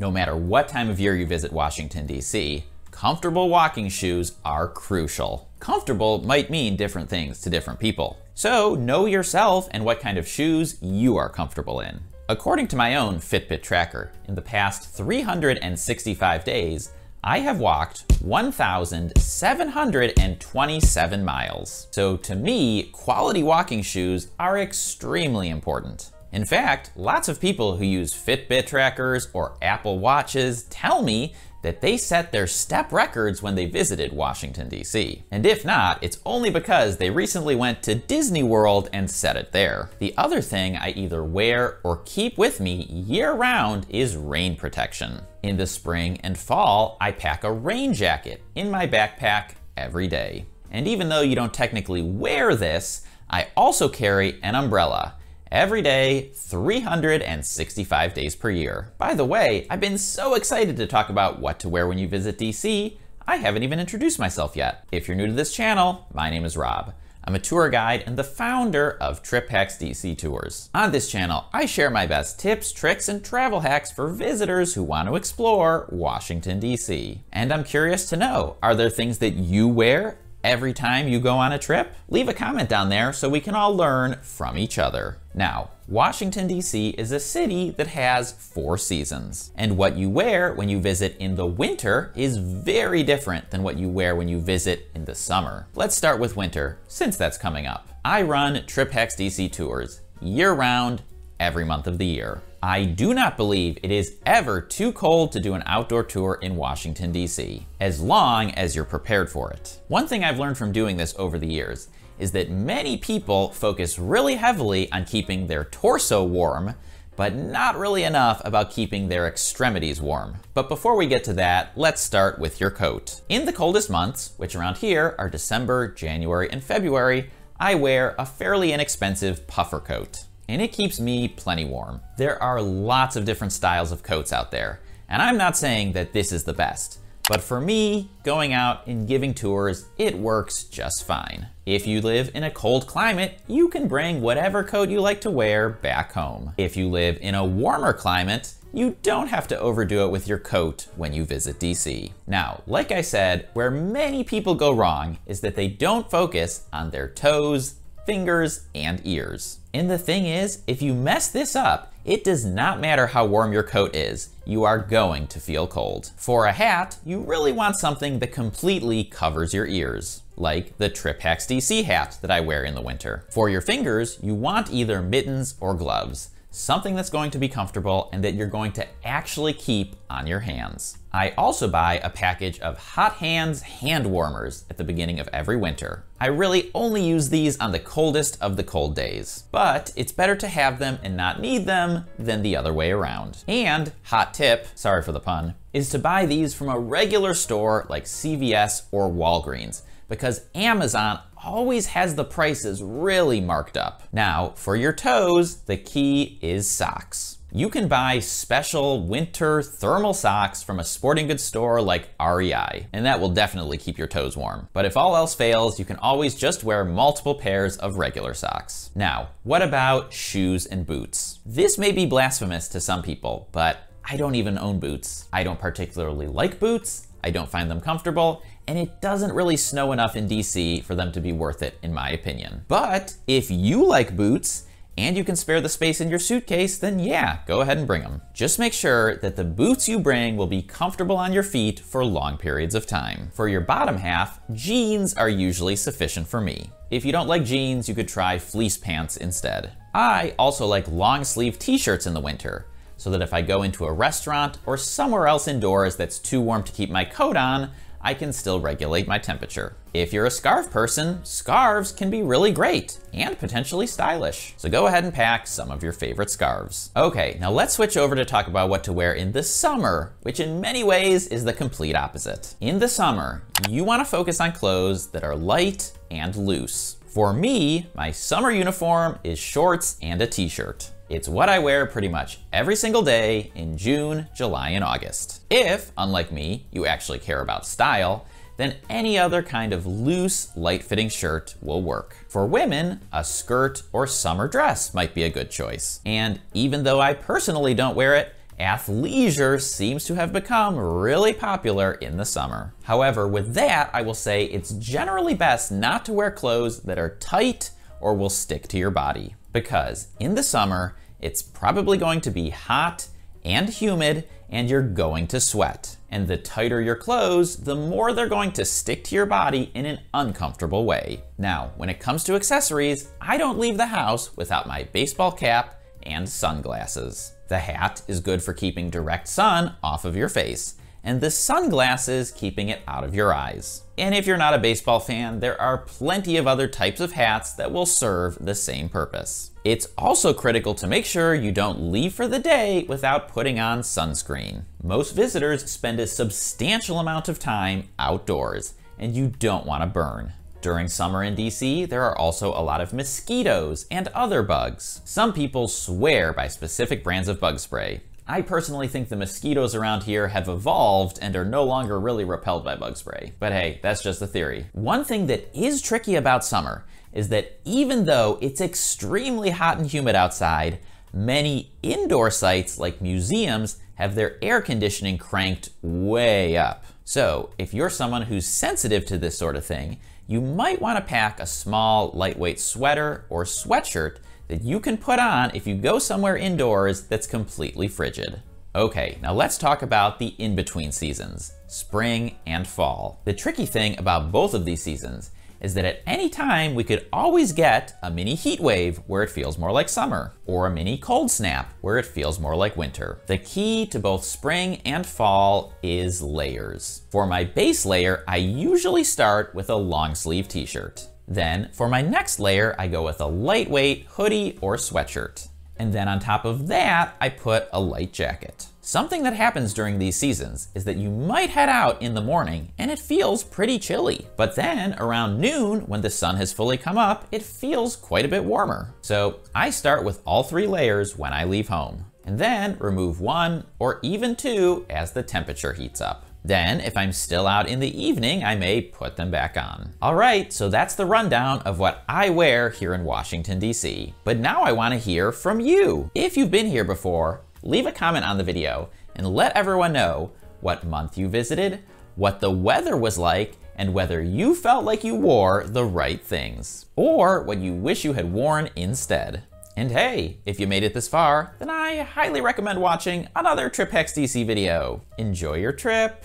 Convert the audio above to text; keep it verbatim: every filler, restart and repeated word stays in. No matter what time of year you visit Washington, D C, comfortable walking shoes are crucial. Comfortable might mean different things to different people. So know yourself and what kind of shoes you are comfortable in. According to my own Fitbit tracker, in the past three hundred sixty-five days, I have walked one thousand seven hundred twenty-seven miles. So to me, quality walking shoes are extremely important. In fact, lots of people who use Fitbit trackers or Apple Watches tell me that they set their step records when they visited Washington, D C. And if not, it's only because they recently went to Disney World and set it there. The other thing I either wear or keep with me year-round is rain protection. In the spring and fall, I pack a rain jacket in my backpack every day. And even though you don't technically wear this, I also carry an umbrella. Every day, three hundred sixty-five days per year. By the way, I've been so excited to talk about what to wear when you visit D C, I haven't even introduced myself yet. If you're new to this channel, my name is Rob. I'm a tour guide and the founder of Trip Hacks D C Tours. On this channel, I share my best tips, tricks, and travel hacks for visitors who want to explore Washington, D C. And I'm curious to know, are there things that you wear every time you go on a trip? Leave a comment down there so we can all learn from each other. Now, Washington, D C is a city that has four seasons, and what you wear when you visit in the winter is very different than what you wear when you visit in the summer. Let's start with winter, since that's coming up. I run Trip Hacks D C Tours year-round, every month of the year. I do not believe it is ever too cold to do an outdoor tour in Washington, D C, as long as you're prepared for it. One thing I've learned from doing this over the years is that many people focus really heavily on keeping their torso warm, but not really enough about keeping their extremities warm. But before we get to that, let's start with your coat. In the coldest months, which around here are December, January, and February, I wear a fairly inexpensive puffer coat, and it keeps me plenty warm. There are lots of different styles of coats out there, and I'm not saying that this is the best, but for me, going out and giving tours, it works just fine. If you live in a cold climate, you can bring whatever coat you like to wear back home. If you live in a warmer climate, you don't have to overdo it with your coat when you visit D C. Now, like I said, where many people go wrong is that they don't focus on their toes, fingers, and ears. And the thing is, if you mess this up, it does not matter how warm your coat is, you are going to feel cold. For a hat, you really want something that completely covers your ears, like the Trip Hacks D C hat that I wear in the winter. For your fingers, you want either mittens or gloves, something that's going to be comfortable and that you're going to actually keep on your hands. I also buy a package of Hot Hands hand warmers at the beginning of every winter. I really only use these on the coldest of the cold days, but it's better to have them and not need them than the other way around. And hot tip, sorry for the pun, is to buy these from a regular store like C V S or Walgreens, because Amazon always has the prices really marked up. Now, for your toes, the key is socks. You can buy special winter thermal socks from a sporting goods store like R E I, and that will definitely keep your toes warm. But if all else fails, you can always just wear multiple pairs of regular socks. Now, what about shoes and boots? This may be blasphemous to some people, but I don't even own boots. I don't particularly like boots, I don't find them comfortable, and it doesn't really snow enough in D C for them to be worth it, in my opinion. But if you like boots and you can spare the space in your suitcase, then yeah, go ahead and bring them. Just make sure that the boots you bring will be comfortable on your feet for long periods of time. For your bottom half, jeans are usually sufficient for me. If you don't like jeans, you could try fleece pants instead. I also like long sleeve t-shirts in the winter, so that if I go into a restaurant or somewhere else indoors that's too warm to keep my coat on, I can still regulate my temperature. If you're a scarf person, scarves can be really great and potentially stylish. So go ahead and pack some of your favorite scarves. Okay, now let's switch over to talk about what to wear in the summer, which in many ways is the complete opposite. In the summer, you want to focus on clothes that are light and loose. For me, my summer uniform is shorts and a t-shirt. It's what I wear pretty much every single day in June, July, and August. If, unlike me, you actually care about style, then any other kind of loose, light-fitting shirt will work. For women, a skirt or summer dress might be a good choice. And even though I personally don't wear it, athleisure seems to have become really popular in the summer. However, with that, I will say it's generally best not to wear clothes that are tight or will stick to your body, because in the summer, it's probably going to be hot and humid and you're going to sweat. And the tighter your clothes, the more they're going to stick to your body in an uncomfortable way. Now, when it comes to accessories, I don't leave the house without my baseball cap and sunglasses. The hat is good for keeping direct sun off of your face, and the sunglasses keeping it out of your eyes. And if you're not a baseball fan, there are plenty of other types of hats that will serve the same purpose. It's also critical to make sure you don't leave for the day without putting on sunscreen. Most visitors spend a substantial amount of time outdoors, and you don't want to burn. During summer in D C, there are also a lot of mosquitoes and other bugs. Some people swear by specific brands of bug spray. I personally think the mosquitoes around here have evolved and are no longer really repelled by bug spray. But hey, that's just a theory. One thing that is tricky about summer is that even though it's extremely hot and humid outside, many indoor sites like museums have their air conditioning cranked way up. So if you're someone who's sensitive to this sort of thing, you might want to pack a small, lightweight sweater or sweatshirt that you can put on if you go somewhere indoors that's completely frigid. Okay, now let's talk about the in-between seasons, spring and fall. The tricky thing about both of these seasons is that at any time we could always get a mini heat wave where it feels more like summer, or a mini cold snap where it feels more like winter. The key to both spring and fall is layers. For my base layer, I usually start with a long sleeve t-shirt. Then for my next layer, I go with a lightweight hoodie or sweatshirt. And then on top of that, I put a light jacket. Something that happens during these seasons is that you might head out in the morning and it feels pretty chilly. But then around noon, when the sun has fully come up, it feels quite a bit warmer. So I start with all three layers when I leave home, and then remove one or even two as the temperature heats up. Then, if I'm still out in the evening, I may put them back on. All right, so that's the rundown of what I wear here in Washington, D C. But now I want to hear from you. If you've been here before, leave a comment on the video and let everyone know what month you visited, what the weather was like, and whether you felt like you wore the right things, or what you wish you had worn instead. And hey, if you made it this far, then I highly recommend watching another Trip Hacks D C video. Enjoy your trip.